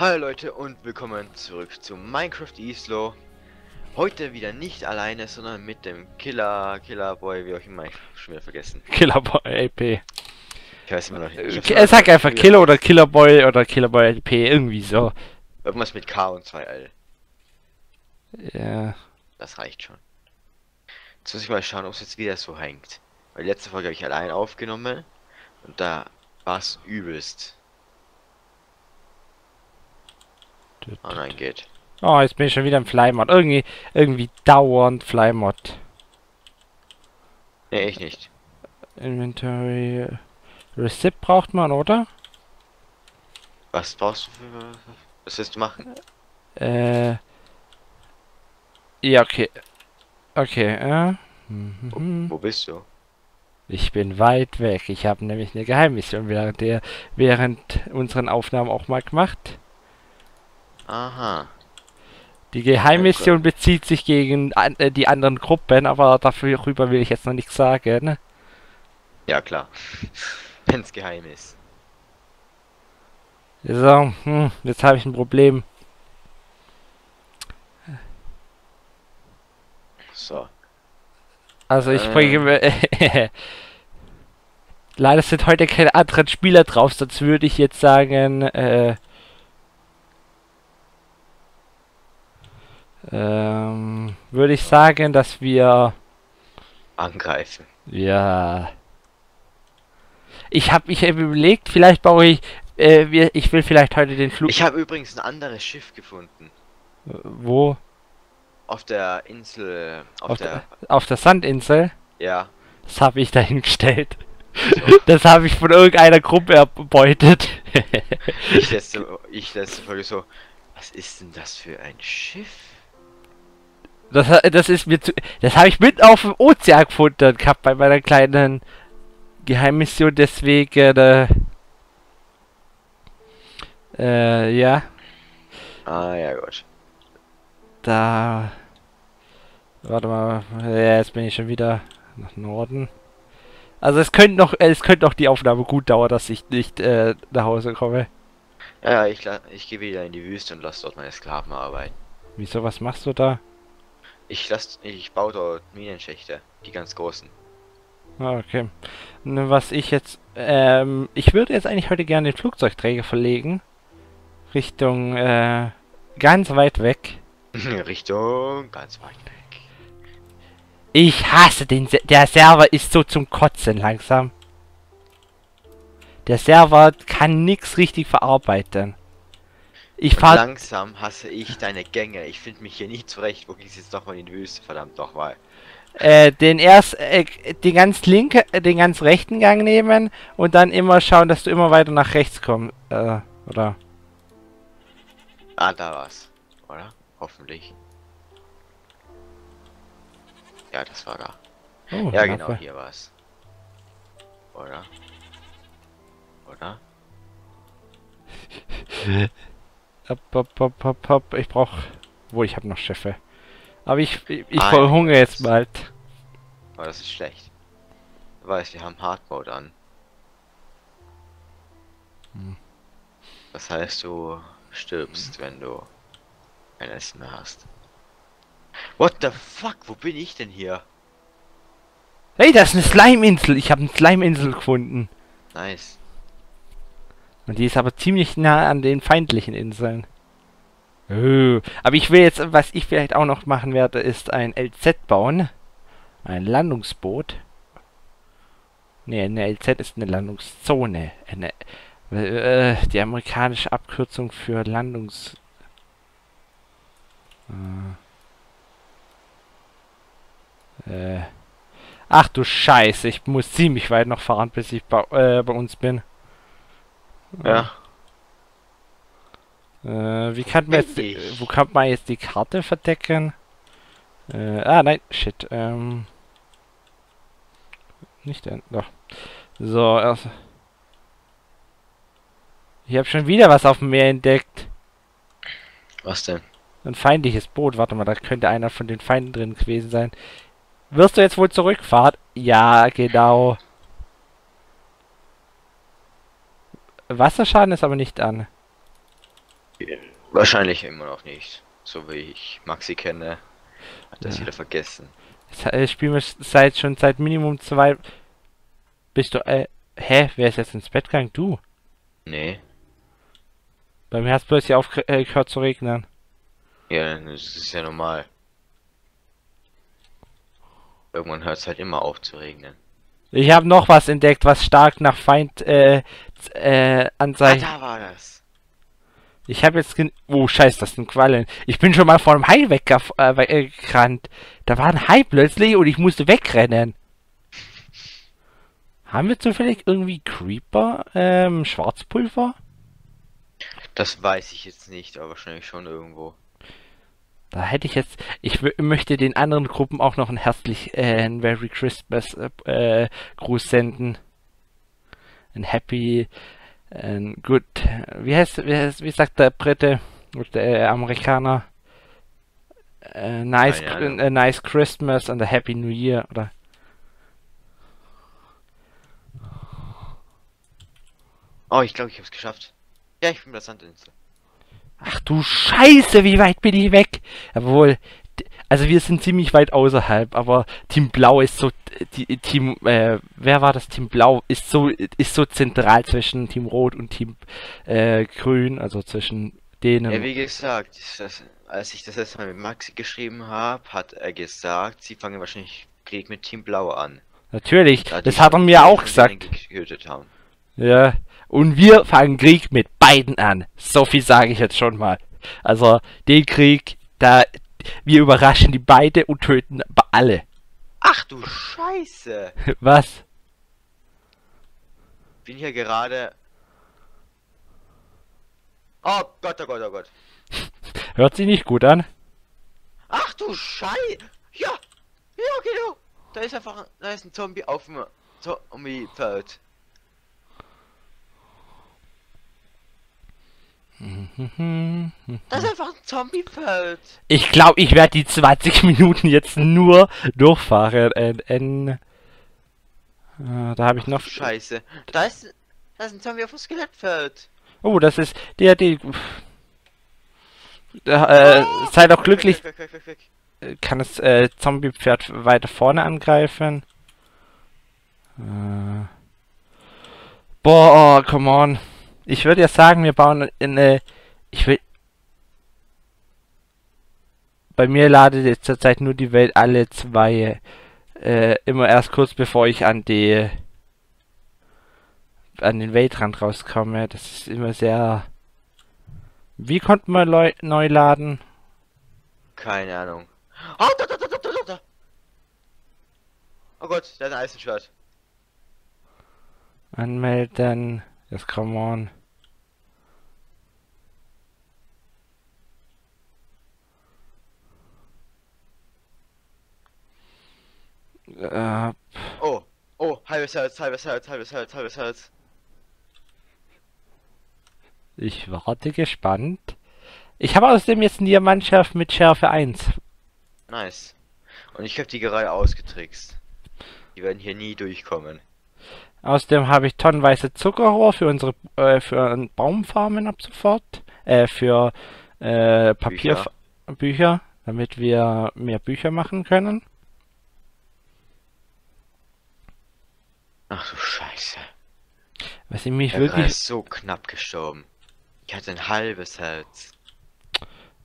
Hallo Leute und willkommen zurück zu Minecraft Islo. Heute wieder nicht alleine, sondern mit dem Killer Boy, wie auch immer, ich hab schon wieder vergessen. Killer Boy AP. Ich weiß immer noch nicht. Sag einfach Killer oder Killer Boy oder Killer Boy AP, irgendwie so. Irgendwas mit K und 2L. Ja. Das reicht schon. Jetzt muss ich mal schauen, ob es jetzt wieder so hängt. Weil letzte Folge habe ich allein aufgenommen und da war es übelst. Oh nein, geht. Oh, jetzt bin ich schon wieder im Flymod. Irgendwie dauernd Flymod. Nee, ich nicht. Inventory. Rezept braucht man, oder? Was brauchst du für. Was willst du machen? Ja, okay. Okay, Wo bist du? Ich bin weit weg. Ich habe nämlich eine Geheimmission während unseren Aufnahmen auch mal gemacht. Aha. Die Geheimmission bezieht sich gegen die anderen Gruppen, aber darüber will ich jetzt noch nichts sagen. Ja, klar. Wenn's geheim ist. So, jetzt habe ich ein Problem. So. Also ich bringe... Leider sind heute keine anderen Spieler drauf, sonst würde ich jetzt sagen... würde ich sagen, dass wir angreifen. Ja. Ich hab überlegt, vielleicht baue ich ich will vielleicht heute den Flug. Ich habe übrigens ein anderes Schiff gefunden. Wo? Auf der Insel, auf der Sandinsel? Ja. Das habe ich dahingestellt. So. Das habe ich von irgendeiner Gruppe erbeutet. Ich letzte Folge so, was ist denn das für ein Schiff? Das ist mir zu... Das habe ich mit auf dem Ozean gefunden gehabt bei meiner kleinen Geheimmission, deswegen... ja. Ah, ja gut. Da... Warte mal, ja, jetzt bin ich schon wieder nach Norden. Also es könnte noch die Aufnahme gut dauern, dass ich nicht nach Hause komme. Ja, ich gehe wieder in die Wüste und lasse dort meine Sklaven arbeiten. Wieso, was machst du da? Ich baue dort Minenschächte, die ganz großen. Okay. Was ich jetzt, ich würde jetzt eigentlich heute gerne den Flugzeugträger verlegen. Richtung, ganz weit weg. Richtung, ganz weit weg. Ich hasse den, der Server ist so zum Kotzen langsam. Der Server kann nichts richtig verarbeiten. Langsam hasse ich deine Gänge. Ich finde mich hier nicht zurecht. Wo geht's jetzt nochmal in die Wüste? Verdammt nochmal. Den ganz rechten Gang nehmen und dann immer schauen, dass du immer weiter nach rechts kommst. Oder? Ah, da war's. Oder? Hoffentlich. Ja, das war da. Oh, ja, genau, hier war's. Oder? Oder? Ich brauch... Wo, ich habe noch Schiffe. Aber ich verhungere jetzt bald. Oh, das ist schlecht. Ich weiß, wir haben Hardmode an. Das heißt, du stirbst, wenn du kein Essen mehr hast. What the fuck? Wo bin ich denn hier? Hey, das ist eine Slime-Insel. Ich habe eine Slime-Insel gefunden. Nice. Und die ist aber ziemlich nah an den feindlichen Inseln. Aber ich will jetzt, was ich vielleicht auch noch machen werde, ist ein LZ bauen. Ein Landungsboot. Ne, eine LZ ist eine Landungszone. Eine, die amerikanische Abkürzung für Landungs... Ach du Scheiße, ich muss ziemlich weit noch fahren, bis ich bei uns bin. Ja. Wo kann man jetzt die Karte verdecken? Nein, shit. Nicht doch. So, also. Ich habe schon wieder was auf dem Meer entdeckt. Was denn? Ein feindliches Boot. Warte mal, da könnte einer von den Feinden drin gewesen sein. Wirst du jetzt wohl zurückfahren? Ja, genau. Wasserschaden ist aber nicht an. Wahrscheinlich immer noch nicht. So wie ich Maxi kenne, hat das wieder vergessen. Ich spiele mich schon seit Minimum 2. Bist du. Hä? Wer ist jetzt ins Bett gegangen? Du? Nee. Bei mir hat es plötzlich aufgehört zu regnen. Ja, das ist ja normal. Irgendwann hört es halt immer auf zu regnen. Ich habe noch was entdeckt, was stark nach Feind anzeigt. Ah, da war das. Ich habe jetzt oh scheiße, das sind Quallen. Ich bin schon mal vor einem Hai weggerannt. Da war ein Hai plötzlich und ich musste wegrennen. Haben wir zufällig irgendwie Creeper, Schwarzpulver? Das weiß ich jetzt nicht, aber wahrscheinlich schon irgendwo. Da hätte ich jetzt... Ich möchte den anderen Gruppen auch noch einen herzlichen Merry Christmas Gruß senden. Ein Happy... Good... Wie sagt der Brite? Und der Amerikaner? Nice Christmas and a Happy New Year, oder... Oh, ich glaube, ich habe es geschafft. Ja, ich bin bei der Sandinsel. Ach du Scheiße, wie weit bin ich weg? Jawohl, also wir sind ziemlich weit außerhalb, aber Team Blau ist so... wer war das? Team Blau ist so zentral zwischen Team Rot und Team Grün, also zwischen denen... Ja, wie gesagt, als ich das letzte Mal mit Maxi geschrieben habe, hat er gesagt, sie fangen wahrscheinlich Krieg mit Team Blau an. Natürlich, das hat er mir auch gesagt. Ja, und wir fangen Krieg mit beiden an. So viel sage ich jetzt schon mal. Also, den Krieg, da... Wir überraschen die beide und töten alle. Ach du Scheiße! Was? Bin hier gerade... Oh Gott, oh Gott, oh Gott. Hört sich nicht gut an. Ach du Scheiße! Ja! Ja, genau! Da ist einfach... Da ist ein Zombie auf dem... Zombie-Feld. Das ist einfach ein Zombiefeld. Ich glaube, ich werde die 20 Minuten jetzt nur durchfahren. Da habe ich noch... Scheiße. Da ist ein Zombie auf dem Skelettfeld. Oh, das ist... Sei doch glücklich. Weg. Kann das Zombiepferd weiter vorne angreifen? Boah, come on. Ich würde ja sagen, wir bauen eine... Bei mir ladet jetzt zurzeit nur die Welt alle zwei. Immer erst kurz bevor ich an die... an den Weltrand rauskomme. Das ist immer sehr... Wie konnten wir neu laden? Keine Ahnung. Oh, da. Oh Gott, der hat ein Eisenschwert. Anmelden. Jetzt come on. Oh, halbes Herz. Ich warte gespannt. Ich habe außerdem jetzt eine Mannschaft mit Schärfe 1. Nice. Und ich habe die gerade ausgetrickst. Die werden hier nie durchkommen. Außerdem habe ich tonnenweise Zuckerrohr für unsere für Baumfarmen ab sofort. Für Papierbücher, damit wir mehr Bücher machen können. Ach du Scheiße. Was ich mich wirklich... ist so knapp gestorben. Ich hatte ein halbes Herz.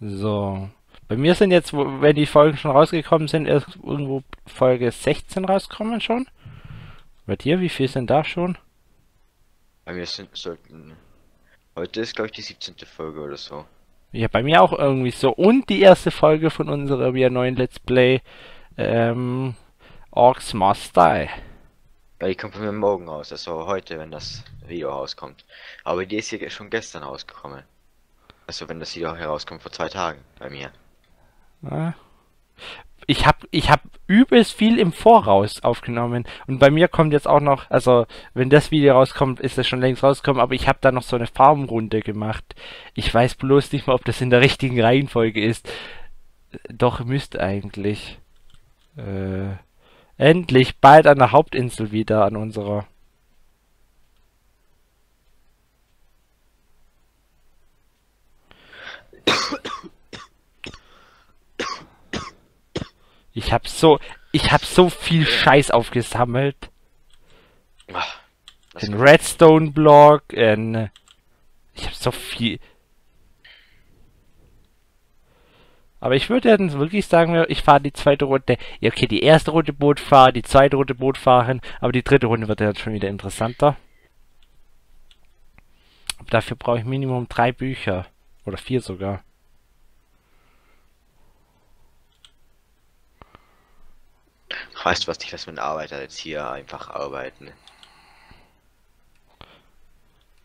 So. Bei mir sind jetzt, wenn die Folgen schon rausgekommen sind, erst irgendwo Folge 16 rauskommen schon. Bei dir, wie viel sind da schon? Bei mir sollten... Heute ist, glaube ich, die 17. Folge oder so. Ja, bei mir auch irgendwie so. Und die erste Folge von unserer neuen Let's Play, Orks Must Die. Ja, die kommt von mir morgen raus, also heute, wenn das Video rauskommt. Aber die ist hier schon gestern rausgekommen. Also wenn das Video herauskommt, vor 2 Tagen bei mir. Ja. Ich hab übelst viel im Voraus aufgenommen und bei mir kommt jetzt auch noch, also wenn das Video rauskommt, ist es schon längst rausgekommen, aber ich habe da noch so eine Farmrunde gemacht. Ich weiß bloß nicht mehr, ob das in der richtigen Reihenfolge ist. Doch, müsste eigentlich. Endlich, bald an der Hauptinsel wieder, an unserer. Ich hab so viel Scheiß aufgesammelt. Ach, ein Redstone-Block, ich hab so viel. Aber ich würde dann wirklich sagen, ich fahre die zweite Runde. Ja, okay, die erste Runde Boot fahren, die zweite Runde Boot fahren, aber die dritte Runde wird dann schon wieder interessanter. Aber dafür brauche ich Minimum 3 Bücher. Oder 4 sogar. Weißt du was, nicht, dass man Arbeiter jetzt hier einfach arbeiten.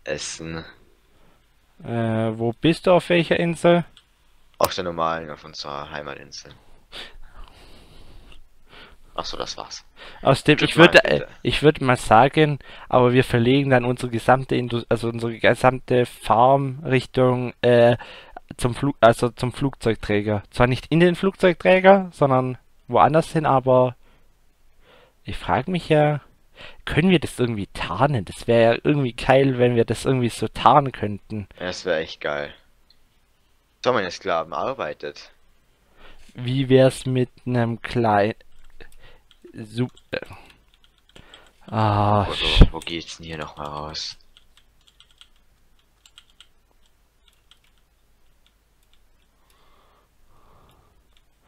Essen. Wo bist du, auf welcher Insel? Auf der normalen, auf unserer Heimatinsel. Achso, das war's. Aus dem, ich würde mal sagen, aber wir verlegen dann unsere gesamte Farm Richtung zum Flugzeugträger. Zwar nicht in den Flugzeugträger, sondern woanders hin, aber ich frage mich ja, können wir das irgendwie tarnen? Das wäre ja irgendwie geil, wenn wir das irgendwie so tarnen könnten. Das wäre echt geil. So, meine Sklaven arbeitet. Wie wär's mit einem kleinen... Wo geht's denn hier nochmal raus?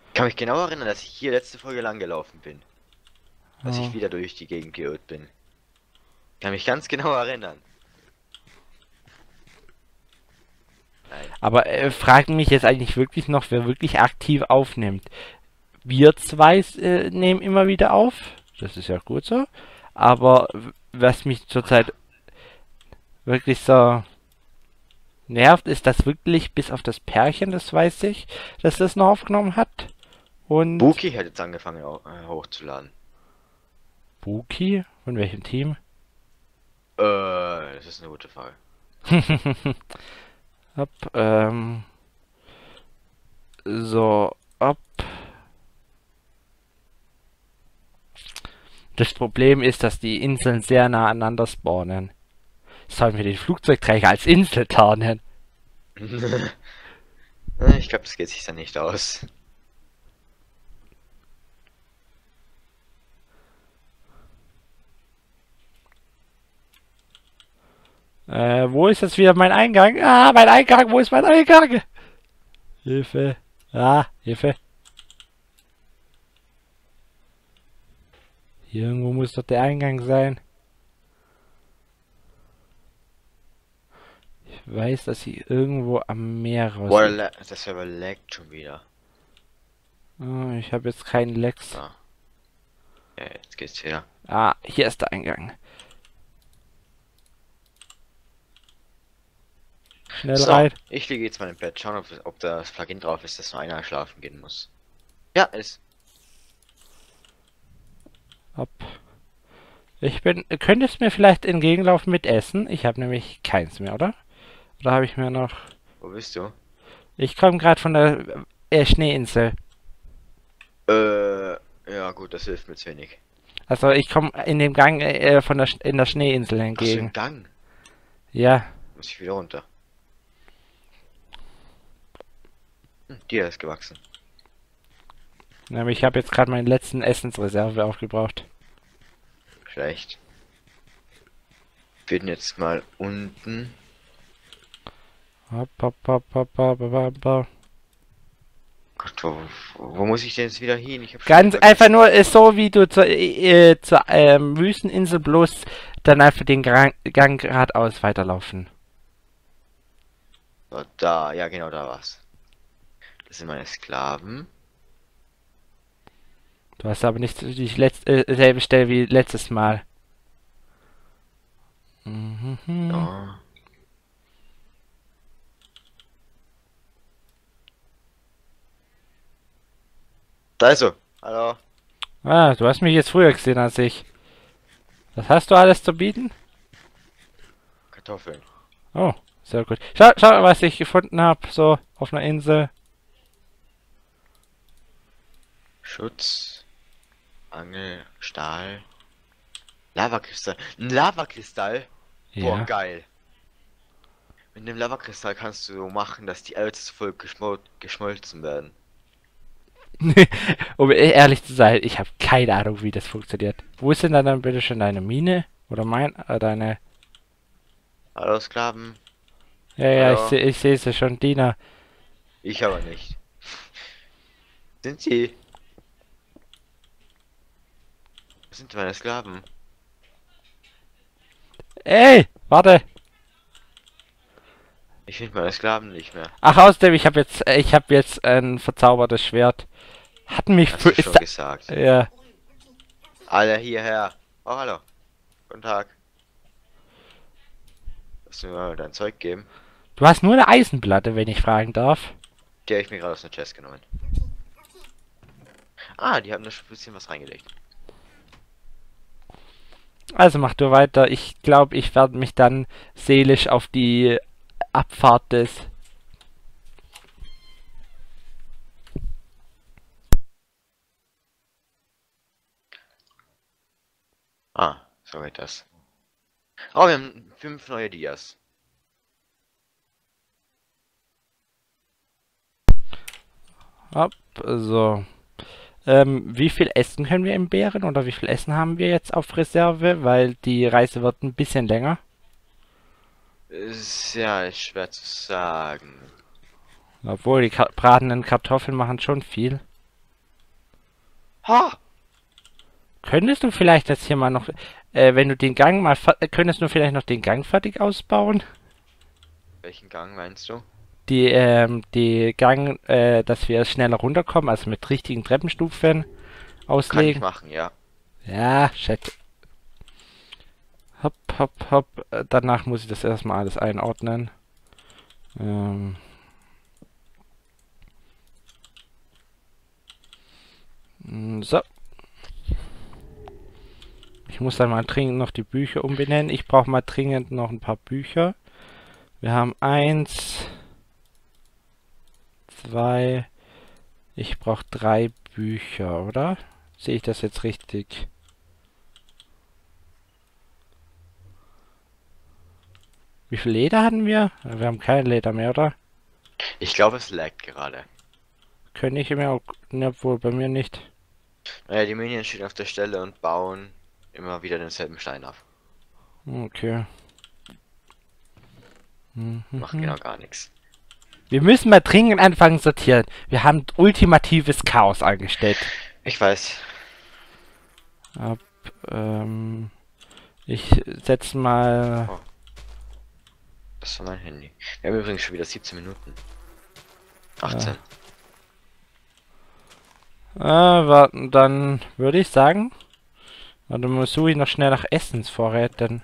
Ich kann mich genau erinnern, dass ich hier letzte Folge lang gelaufen bin. Dass ich wieder durch die Gegend geirrt bin. Ich kann mich ganz genau erinnern. Nein. Aber frag mich jetzt eigentlich wirklich noch, wer wirklich aktiv aufnimmt. Wir zwei nehmen immer wieder auf. Das ist ja gut so. Aber was mich zurzeit wirklich so nervt, ist, dass wirklich bis auf das Pärchen, das weiß ich, dass das noch aufgenommen hat. Und Buki hat jetzt angefangen hochzuladen. Buki? Von welchem Team? Das ist eine gute Frage. Hopp, so, hopp. Das Problem ist, dass die Inseln sehr nah aneinander spawnen. Sollen wir den Flugzeugträger als Insel tarnen? Ich glaube, das geht sich dann nicht aus. Wo ist jetzt wieder mein Eingang? Ah, mein Eingang! Wo ist mein Eingang? Hilfe! Ah, Hilfe! Hier irgendwo muss doch der Eingang sein. Ich weiß, dass sie irgendwo am Meer raus... Boah, das Server laggt schon wieder. Oh, ich habe jetzt keinen Lags. Ah. Ja, jetzt geht's wieder. Ah, hier ist der Eingang. Schnell so, rein. Ich liege jetzt mal im Bett, schauen, ob das Plugin drauf ist, dass nur einer schlafen gehen muss. Ja, ist. Hopp. Könntest du mir vielleicht entgegenlaufen mit Essen? Ich habe nämlich keins mehr, oder? Oder habe ich mir noch... Wo bist du? Ich komme gerade von der Schneeinsel. Ja gut, das hilft mir zu wenig. Also ich komme in dem Gang in der Schneeinsel entgegen. Ach, so ein Gang? Ja. Muss ich wieder runter. Die ist gewachsen. Aber ich habe jetzt gerade meinen letzten Essensreserve aufgebraucht. Schlecht. Wir sind jetzt mal unten. Hopp, hopp, hopp, hopp, hopp, hopp, hopp. Gott, wo muss ich denn jetzt wieder hin? Ich hab ganz einfach nur so, wie du zur Wüsteninsel bloß dann einfach den Gang geradeaus weiterlaufen. So, da, ja genau, da war's. Das sind meine Sklaven. Du hast aber nicht die selbe Stelle wie letztes Mal. Mhm. Oh. Da ist er. Hallo. Ah, du hast mich jetzt früher gesehen als ich. Was hast du alles zu bieten? Kartoffeln. Oh, sehr gut. Schau, was ich gefunden habe, so auf einer Insel. Schutz. Angel, Stahl, Lavakristall. Ein Lavakristall? Ja. Boah, geil. Mit dem Lavakristall kannst du machen, dass die Eltern voll geschmolzen werden. Um ehrlich zu sein, ich habe keine Ahnung, wie das funktioniert. Wo ist denn dann bitte schon deine Mine? Oder deine... Hallo Sklaven. Ja, ja, hallo. Ich sehe sie schon, Diener. Ich aber nicht. Sind sie? Was sind meine Sklaven? Ey, warte! Ich finde meine Sklaven nicht mehr. Ach, außerdem, ich habe jetzt ein verzaubertes Schwert. Hat mich für schon gesagt. Ja. Alle hierher. Oh, hallo. Guten Tag. Lass mir mal dein Zeug geben. Du hast nur eine Eisenplatte, wenn ich fragen darf. Die habe ich mir gerade aus dem Chest genommen. Ah, die haben da schon ein bisschen was reingelegt. Also mach du weiter. Ich glaube, ich werde mich dann seelisch auf die Abfahrt des... Ah, so geht das. Oh, wir haben 5 neue Dias. Hopp, so. Wie viel Essen können wir entbehren? Oder wie viel Essen haben wir jetzt auf Reserve? Weil die Reise wird ein bisschen länger. Sehr schwer zu sagen. Obwohl, die bratenden Kartoffeln machen schon viel. Ha! Könntest du vielleicht jetzt hier mal noch... wenn du den Gang mal... Könntest du vielleicht noch den Gang fertig ausbauen? Welchen Gang meinst du? Die Gang, dass wir schneller runterkommen, also mit richtigen Treppenstufen auslegen. Kann ich machen, ja. Ja, shit. Hopp, hopp, hopp. Danach muss ich das erstmal alles einordnen. So. Ich muss dann mal dringend noch die Bücher umbenennen. Ich brauche mal dringend noch ein paar Bücher. Wir haben 1, 2. Ich brauche 3 Bücher, oder? Sehe ich das jetzt richtig? Wie viel Leder hatten wir? Wir haben kein Leder mehr, oder? Ich glaube, es laggt gerade. Könnte ich immer auch... Ne, obwohl, bei mir nicht. Naja, die Minions stehen auf der Stelle und bauen immer wieder denselben Stein ab. Okay. Macht genau gar nichts. Wir müssen mal dringend anfangen sortieren. Wir haben ultimatives Chaos angestellt. Ich weiß. Ab, ich setze mal... Oh. Das war mein Handy. Wir haben übrigens schon wieder 17 Minuten. 18. Warten, dann würde ich sagen... Warte mal, suche ich noch schnell nach Essensvorräten.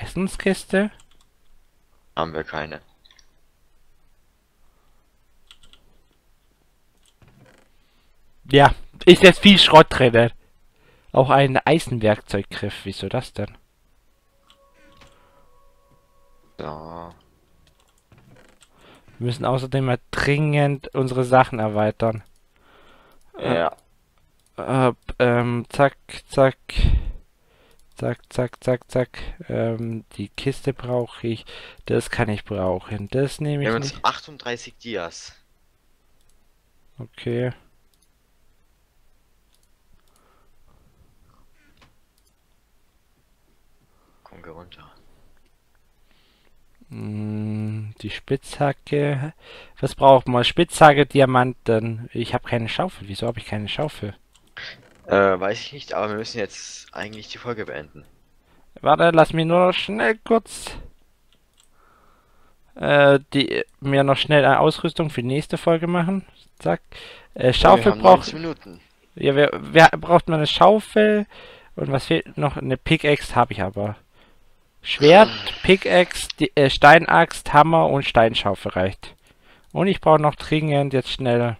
Essenskiste? Haben wir keine. Ja, ist jetzt viel Schrott drin. Auch ein Eisenwerkzeuggriff, wieso das denn? Ja. Wir müssen außerdem mal dringend unsere Sachen erweitern. Ja. Zack, zack. Zack, zack, zack, zack. Die Kiste brauche ich. Das kann ich brauchen. Das nehme ich. Wir haben jetzt 38 Dias. Okay. Komm, geh runter. Die Spitzhacke. Was braucht man? Spitzhacke, Diamanten. Ich habe keine Schaufel. Wieso habe ich keine Schaufel? Weiß ich nicht, aber wir müssen jetzt eigentlich die Folge beenden. Warte, lass mich nur noch schnell kurz mir noch schnell eine Ausrüstung für die nächste Folge machen. Zack. Schaufel braucht... Ja, wer braucht man eine Schaufel? Und was fehlt noch? Eine Pickaxe habe ich aber. Schwert, Pickaxe, Steinaxt, Hammer und Steinschaufel reicht. Und ich brauche noch dringend jetzt schnell...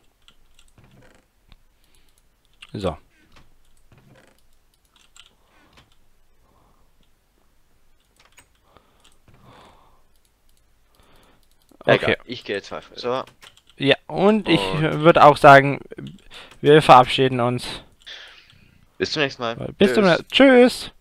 So. Okay. Ich gehe jetzt weiter. So. Ja, und ich würde auch sagen, wir verabschieden uns. Bis zum nächsten Mal. Bis zum nächsten Mal. Tschüss.